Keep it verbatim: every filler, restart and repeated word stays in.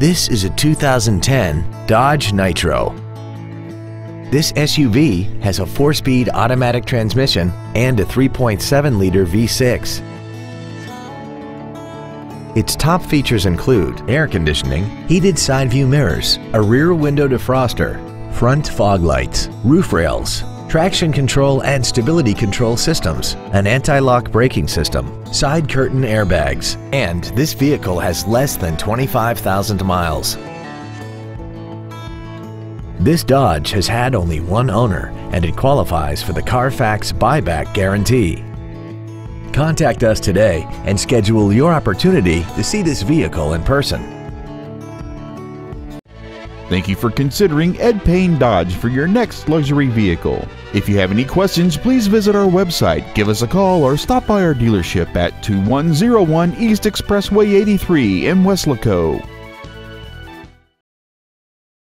This is a two thousand ten Dodge Nitro. This S U V has a four-speed automatic transmission and a three point seven liter V six. Its top features include air conditioning, heated side view mirrors, a rear window defroster, front fog lights, roof rails, traction control and stability control systems, an anti-lock braking system, side curtain airbags, and this vehicle has less than twenty-five thousand miles. This Dodge has had only one owner and it qualifies for the Carfax buyback guarantee. Contact us today and schedule your opportunity to see this vehicle in person. Thank you for considering Ed Payne Dodge for your next luxury vehicle. If you have any questions, please visit our website, give us a call, or stop by our dealership at two one zero one East Expressway eighty-three in Weslaco.